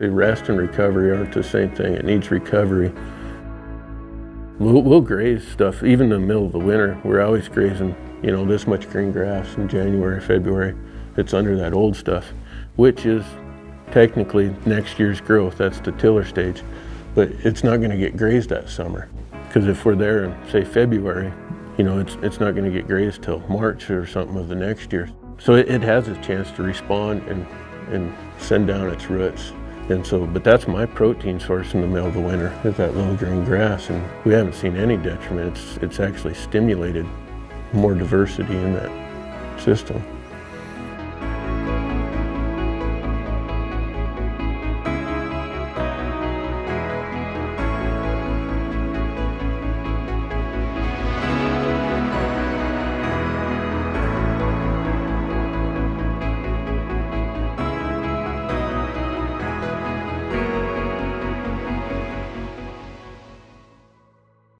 See, rest and recovery aren't the same thing. It needs recovery. We'll graze stuff, even in the middle of the winter. We're always grazing, you know, this much green grass in January, February. It's under that old stuff, which is technically next year's growth. That's the tiller stage. But it's not going to get grazed that summer. Because if we're there in, say, February, you know, it's not going to get grazed till March or something of the next year. So it has a chance to respond and send down its roots. And so, but that's my protein source in the middle of the winter, is that little green grass, and we haven't seen any detriment. It's actually stimulated more diversity in that system.